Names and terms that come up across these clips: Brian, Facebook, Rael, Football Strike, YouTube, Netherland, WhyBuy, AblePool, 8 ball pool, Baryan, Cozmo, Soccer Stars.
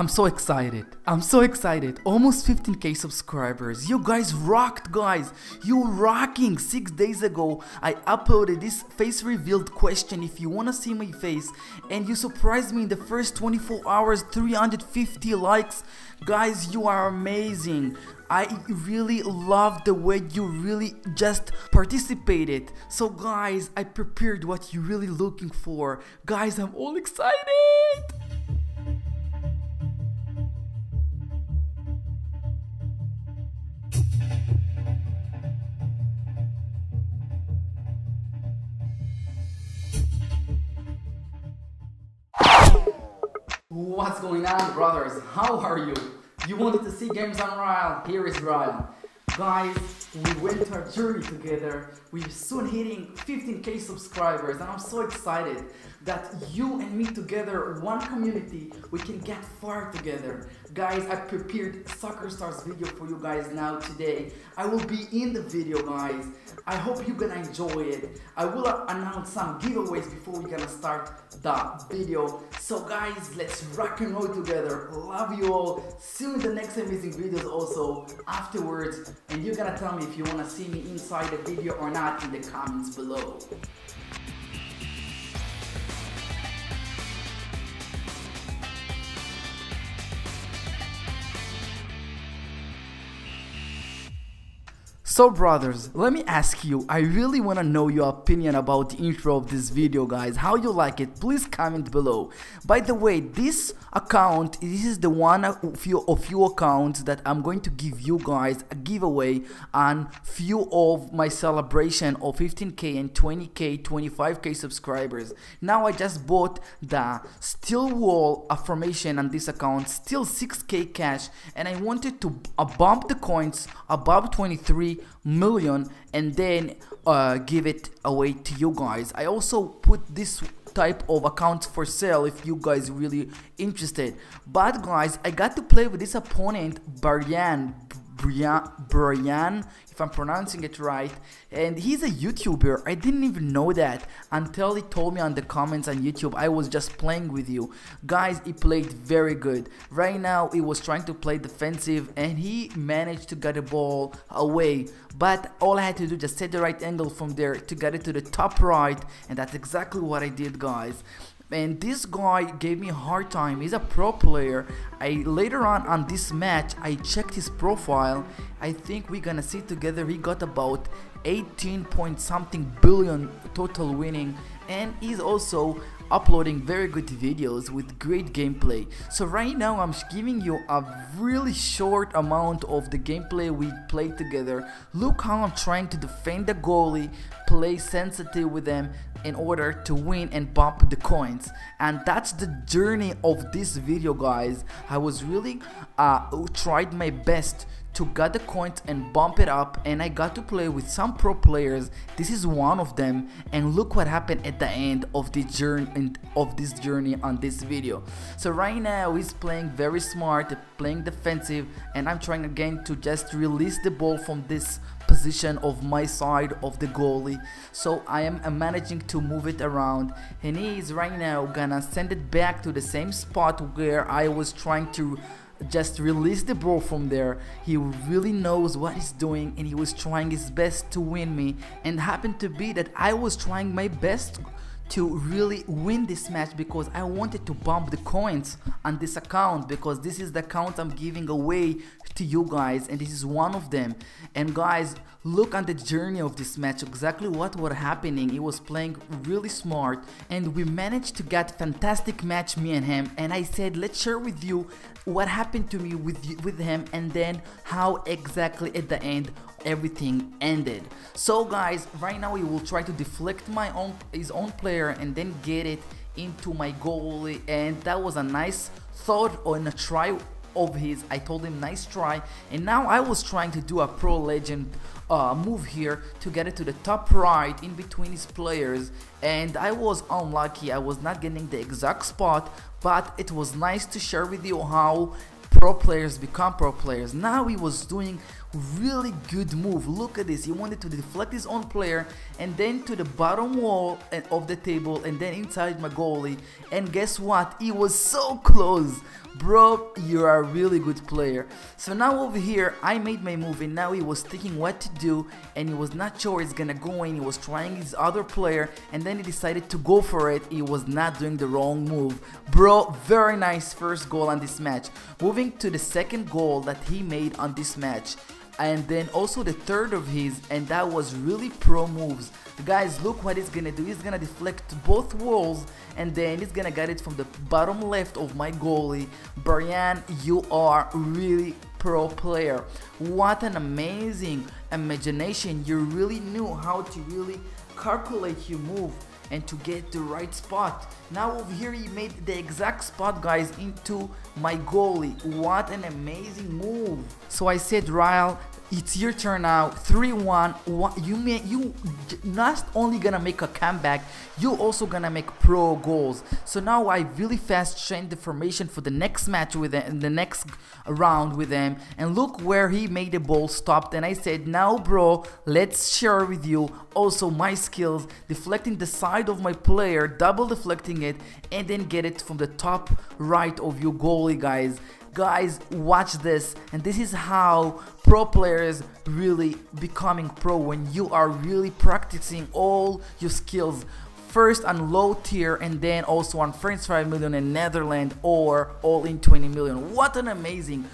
I'm so excited. I'm so excited. Almost 15K subscribers. You guys rocked, guys. You rocking. 6 days ago, I uploaded this face revealed question. If you want to see my face, and you surprised me in the first 24 hours, 350 likes. Guys, you are amazing. I really love the way you really just participated. So guys, I prepared what you're really looking for. Guys, I'm all excited. What's going on, brothers? How are you? You wanted to see games on Rael? Here is Rael. Guys, we went our journey together. We're soon hitting 15K subscribers, and I'm so excited that you and me together, one community, we can get far together. Guys, I prepared Soccer Stars video for you guys now today. I will be in the video, guys. I hope you're gonna enjoy it. I will announce some giveaways before we're gonna start the video. So guys, let's rock and roll together. Love you all. See you in the next amazing videos also afterwards. And you're gonna tell me if you wanna see me inside the video or not in the comments below. So brothers, let me ask you, I really want to know your opinion about the intro of this video, guys. How you like it? Please comment below. By the way, this account, this is the one of few accounts that I'm going to give you guys a giveaway on few of my celebration of 15K and 20K, 25K subscribers. Now I just bought the steel wall affirmation on this account, still 6K cash, and I wanted to bump the coins above 23 million and then give it away to you guys. I also put this type of accounts for sale if you guys really interested. But guys, I got to play with this opponent Brian, if I'm pronouncing it right, and he's a YouTuber. I didn't even know that until he told me on the comments on YouTube. I was just playing with you guys. He played very good. Right now he was trying to play defensive and he managed to get the ball away, but all I had to do just set the right angle from there to get it to the top right, and that's exactly what I did, guys. And this guy gave me a hard time. He's a pro player. Later on this match, I checked his profile. I think we're gonna see together. He got about 18 point something billion total winning, and he's also uploading very good videos with great gameplay. So right now I'm giving you a really short amount of the gameplay we played together. Look how I'm trying to defend the goalie, play sensitive with them in order to win and bump the coins. And that's the journey of this video, guys. I was really tried my best to get the coins and bump it up, and I got to play with some pro players. This is one of them, and look what happened at the end of the journey on this video. So right now he's playing very smart, playing defensive, and I'm trying again to just release the ball from this position of my side of the goalie. So I am managing to move it around, and he is right now gonna send it back to the same spot where I was trying to just release the ball from there. He really knows what he's doing, and he was trying his best to win me, and happened to be that I was trying my best to really win this match because I wanted to bump the coins on this account, because this is the account I'm giving away to you guys, and this is one of them. And guys, look on the journey of this match, exactly what was happening. He was playing really smart, and we managed to get fantastic match, me and him. And I said, let's share with you what happened to me with him, and then how exactly at the end everything ended. So guys, right now he will try to deflect his own player and then get it into my goalie, and that was a nice thought on a try of his. I told him nice try, and now I was trying to do a pro legend move here to get it to the top right in between his players, and I was unlucky. I was not getting the exact spot, but it was nice to share with you how pro players become pro players. Now he was doing really good move. Look at this. He wanted to deflect his own player and then to the bottom wall of the table and then inside my goalie, and guess what, he was so close. Bro, you are a really good player. So now over here, I made my move and now he was thinking what to do and he was not sure it's gonna go in. He was trying his other player and then he decided to go for it. He was not doing the wrong move. Bro, very nice first goal on this match. Moving to the second goal that he made on this match. And then also the third of his, and that was really pro moves. Guys, look what he's gonna do. He's gonna deflect both walls and then he's gonna get it from the bottom left of my goalie. Baryan, you are really pro player. What an amazing imagination. You really knew how to really calculate your move and to get the right spot. Now over here he made the exact spot, guys, into my goalie. What an amazing move. So I said, Rael, it's your turn now. 3-1. You not only gonna make a comeback, you also gonna make pro goals. So now I really fast changed the formation for the next match with them, the next round with them. And look where he made the ball stopped. And I said, now bro, let's share with you also my skills, deflecting the side of my player, double deflecting it, and then get it from the top right of your goalie, guys. Guys, watch this, and this is how pro players really becoming pro, when you are really practicing all your skills. First on low tier and then also on French 5 million in Netherlands or all in 20 million. What an amazing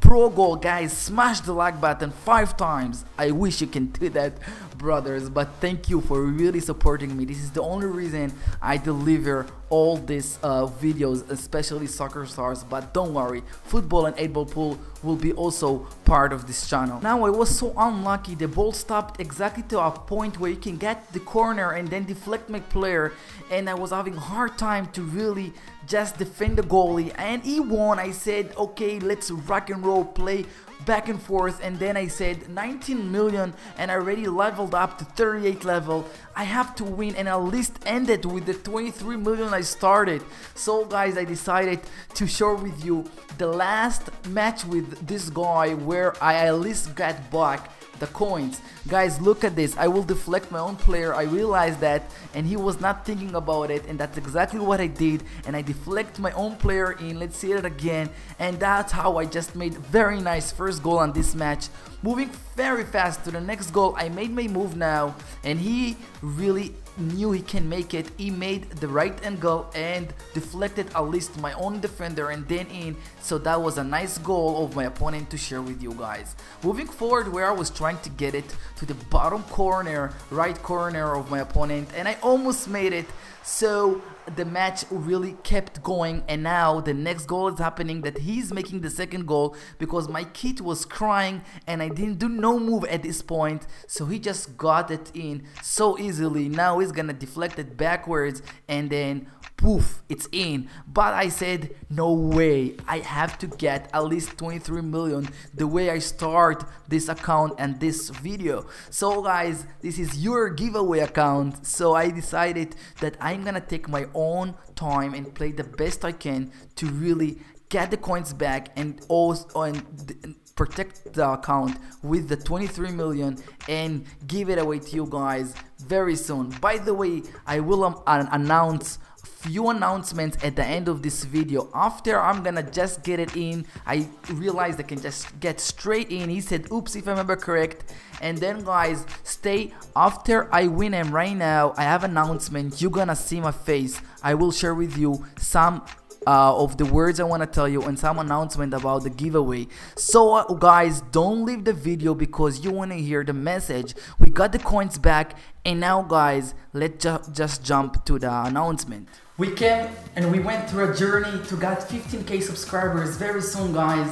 pro goal, guys. Smash the like button 5 times. I wish you can do that, brothers, but thank you for really supporting me. This is the only reason I deliver all these videos, especially Soccer Stars. But don't worry, football and 8-ball pool will be also part of this channel. Now I was so unlucky, the ball stopped exactly to a point where you can get the corner and then deflect my player, and I was having a hard time to really just defend the goalie, and he won. I said, okay, let's rock and roll, play back and forth, and then I said 19 million, and I already leveled up to 38 level. I have to win, and at least ended with the 23 million I started. So guys, I decided to share with you the last match with this guy where I at least got back the coins. Guys, look at this. I will deflect my own player. I realized that, and he was not thinking about it, and that's exactly what I did, and I deflect my own player in. Let's see it again, and that's how I just made very nice first goal on this match. Moving very fast to the next goal, I made my move now, and he really knew he can make it. He made the right angle and deflected at least my own defender and then in. So that was a nice goal of my opponent to share with you guys. Moving forward, where I was trying to get it to the bottom corner, right corner of my opponent, and I almost made it. So the match really kept going, and now the next goal is happening that he's making the second goal, because my kid was crying and I didn't do no move at this point, so he just got it in so easily. Now he's gonna deflect it backwards and then poof, it's in. But I said, no way, I have to get at least 23 million, the way I start this account and this video. So guys, this is your giveaway account, so I decided that I'm gonna take my own time and play the best I can to really get the coins back and also and protect the account with the 23 million and give it away to you guys very soon. By the way, I will announce few announcements at the end of this video. After I'm gonna just get it in, I realized I can just get straight in. He said oops, if I remember correct. And then guys, stay after I win him. Right now I have announcement, you're gonna see my face. I will share with you some of the words I want to tell you and some announcement about the giveaway. So guys, don't leave the video, because you want to hear the message. We got the coins back, and now guys, let's just jump to the announcement. We came and we went through a journey to get 15k subscribers very soon, guys.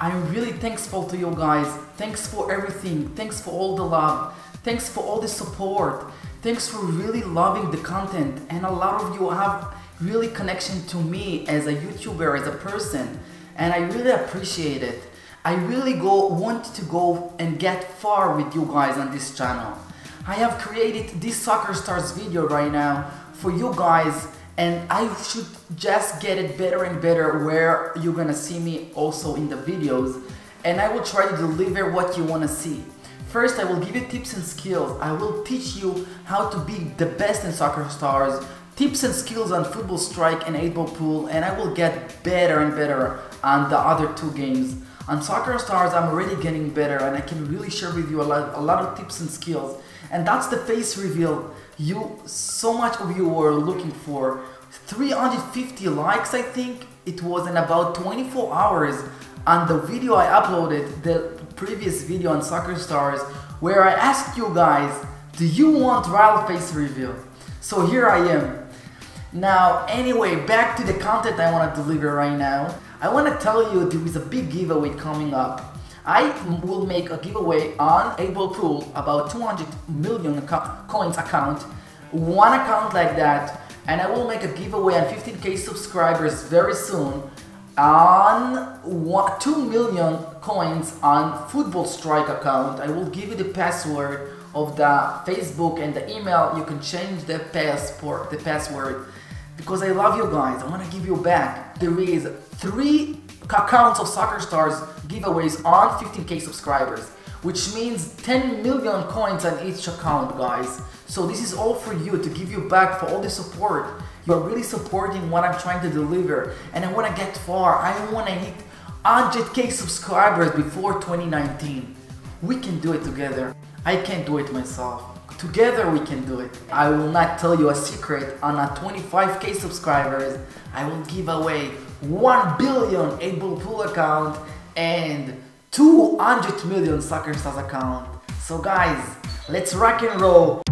I'm really thankful to you guys. Thanks for everything. Thanks for all the love. Thanks for all the support. Thanks for really loving the content, and a lot of you have really connection to me as a YouTuber, as a person, and I really appreciate it. I really want to go and get far with you guys on this channel. I have created this Soccer Stars video right now for you guys, and I should just get it better and better, where you're gonna see me also in the videos, and I will try to deliver what you wanna see. First, I will give you tips and skills. I will teach you how to be the best in Soccer Stars, tips and skills on Football Strike and AblePool, and I will get better and better on the other two games. On Soccer Stars, I'm already getting better and I can really share with you a lot of tips and skills. And that's the face reveal so much of you were looking for. 350 likes, I think it was, in about 24 hours on the video I uploaded, the previous video on Soccer Stars, where I asked you guys, do you want Rael face reveal? So here I am. Now, anyway, back to the content I want to deliver right now. I want to tell you there is a big giveaway coming up. I will make a giveaway on AblePool, about 200 million coins account, one account like that, and I will make a giveaway on 15K subscribers very soon on 2 million coins on Football Strike account. I will give you the password of the Facebook and the email. You can change the password because I love you guys. I want to give you back. There is 3 accounts of Soccer Stars giveaways on 15K subscribers, which means 10 million coins on each account, guys. So this is all for you, to give you back for all the support. You're really supporting what I'm trying to deliver, and I want to get far. I want to hit 100K subscribers before 2019. We can do it together. I can't do it myself. Together we can do it. I will not tell you a secret. On a 25K subscribers, I will give away 1 billion AblePool account and 200 million Soccer Stars account. So guys, let's rock and roll.